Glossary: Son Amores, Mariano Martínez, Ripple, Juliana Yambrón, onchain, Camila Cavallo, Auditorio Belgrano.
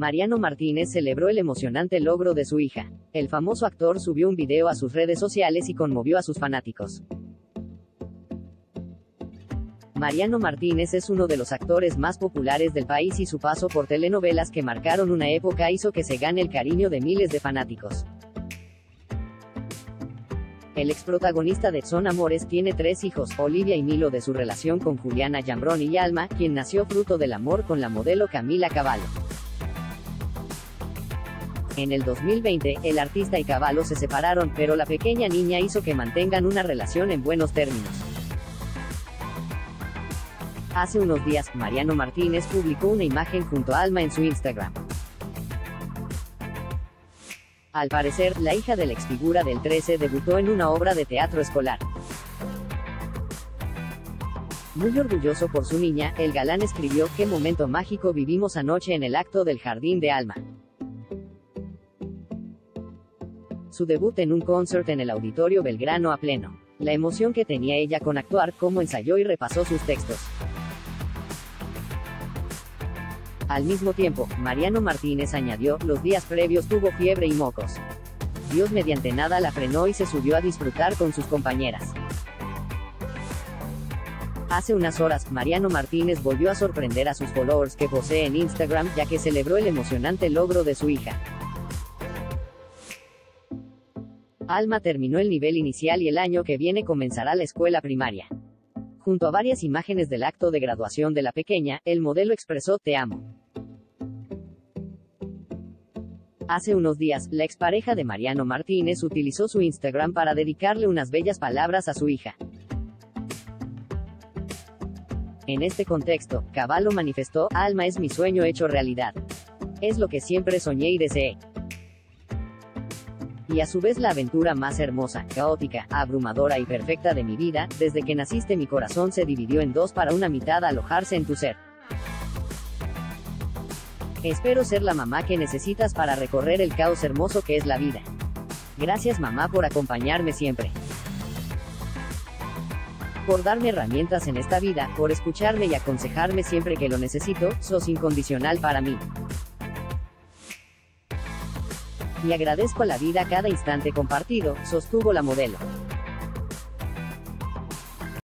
Mariano Martínez celebró el emocionante logro de su hija. El famoso actor subió un video a sus redes sociales y conmovió a sus fanáticos. Mariano Martínez es uno de los actores más populares del país y su paso por telenovelas que marcaron una época hizo que se gane el cariño de miles de fanáticos. El exprotagonista de Son Amores tiene 3 hijos, Olivia y Milo, de su relación con Juliana Yambrón y Alma, quien nació fruto del amor con la modelo Camila Cavallo. En el 2020, el artista y Cavallo se separaron, pero la pequeña niña hizo que mantengan una relación en buenos términos. Hace unos días, Mariano Martínez publicó una imagen junto a Alma en su Instagram. Al parecer, la hija de la exfigura del 13 debutó en una obra de teatro escolar. Muy orgulloso por su niña, el galán escribió: "Qué momento mágico vivimos anoche en el acto del jardín de Alma". Su debut en un concert en el Auditorio Belgrano a pleno. La emoción que tenía ella con actuar, cómo ensayó y repasó sus textos. Al mismo tiempo, Mariano Martínez añadió: "Los días previos tuvo fiebre y mocos. Dios mediante nada la frenó y se subió a disfrutar con sus compañeras". Hace unas horas, Mariano Martínez volvió a sorprender a sus followers que posee en Instagram, ya que celebró el emocionante logro de su hija. Alma terminó el nivel inicial y el año que viene comenzará la escuela primaria. Junto a varias imágenes del acto de graduación de la pequeña, el modelo expresó: "Te amo". Hace unos días, la expareja de Mariano Martínez utilizó su Instagram para dedicarle unas bellas palabras a su hija. En este contexto, Cavallo manifestó: "Alma es mi sueño hecho realidad. Es lo que siempre soñé y deseé. Y a su vez la aventura más hermosa, caótica, abrumadora y perfecta de mi vida. Desde que naciste mi corazón se dividió en dos para una mitad alojarse en tu ser. Espero ser la mamá que necesitas para recorrer el caos hermoso que es la vida. Gracias mamá por acompañarme siempre. Por darme herramientas en esta vida, por escucharme y aconsejarme siempre que lo necesito. Sos incondicional para mí. Y agradezco a la vida cada instante compartido", sostuvo la modelo.